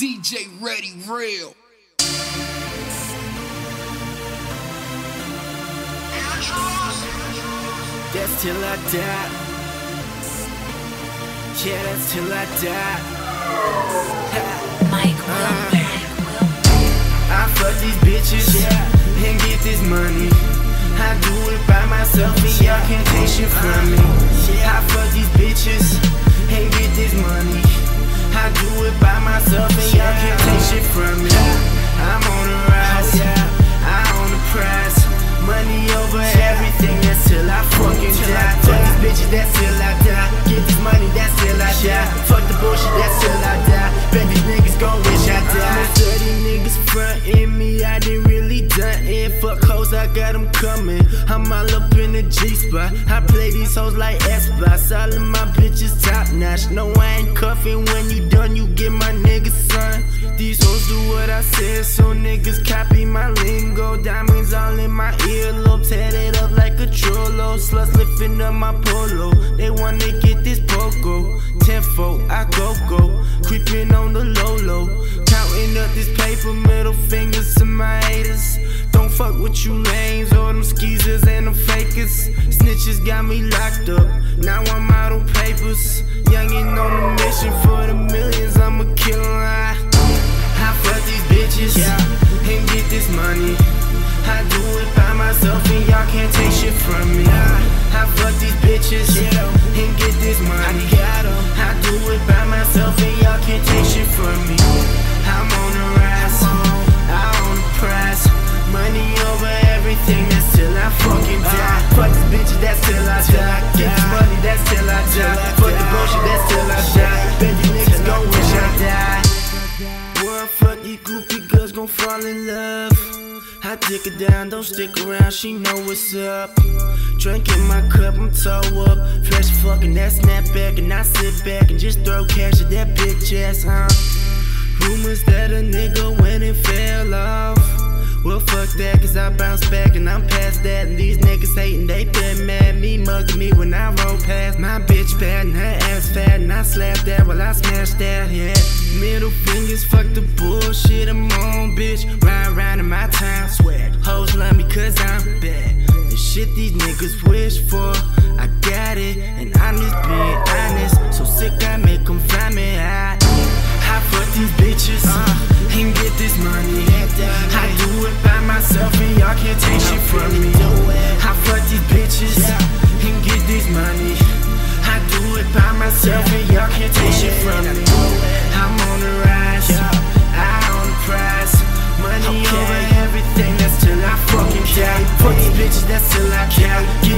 DJ Ready Real. That's till I die. Yeah, that's till I die. Mike Wilber. I fuck these bitches, yeah, and get this money. I do it by myself and y'all can't take shit from me. I fuck these bitches and get this money. I do it by myself and y'all can't take shit from me. I'm on the rise, yeah, I own the prize. Money over everything, that's till I fucking die. Fuck these bitches, that's till I die. Get this money, that's till I die. Fuck the bullshit, that's till I die. Bet these niggas gon' wish I died. Most of these niggas frontin' me, I didn't really done it. Fuck hoes, I got them coming. I'm all up in the G-spot. I play these hoes like S-Bots. All of my bitches top notch. No, I ain't cuffin'. When you done, you get my niggas son. These hoes do what I said, so niggas copy my lingo. Diamonds all in my ear. Earlobes headed up like a trollo. Sluts lifting up my polo. They wanna get this poco. Tenfold, I go-go. Creeping on the low-low. Counting up this paper, middle fingers to my haters. Don't fuck with you lames or them skeezers and them fakers. Snitches got me locked up, now I'm out on papers. Youngin' on a mission for the millions, I'ma kill 'em. I fuck these bitches, yeah, and get this money. I do it by myself and y'all can't take shit from me. I fuck these bitches, yeah, and get this money. I do it by myself and y'all can't take shit from me. I'm on the rise, I own the prize. Money over everything, that's till I fucking die. Fuck these bitches, that's till I die. Get this money, that's till I die. Fuck the bullshit, that's till I die. Bet these niggas gon' wish I died. Boy, fuck these groupie girls gon' fall in love. I dick her down, don't stick around, she know what's up. Drinking my cup, I'm toe up. Fresh fucking that snapback, and I sit back and just throw cash at that bitch ass, huh? Rumors that a nigga went and fell off. Well, fuck that, cause I bounce back and I'm past that. And these niggas hating, they been mad. Me mugging me when I roll past. My bitch bad and her ass fat, and I slap that while I smash that, yeah. Middle fingers, fuck the bullshit, I'm on, bitch. Ride around in my time, swag. Hoes love me cause I'm bad. The shit these niggas wish for, I got it. And I'm just being honest, so sick I make them find me. I fuck these bitches, and get this money. I do it by myself and y'all can't take shit from me. I fuck these bitches, and get this money. I do it by myself and y'all can't take shit from me. I'm on the rise, I own the prize. Money over everything, that's till I fucking die. Fuck these bitches, that's till I die.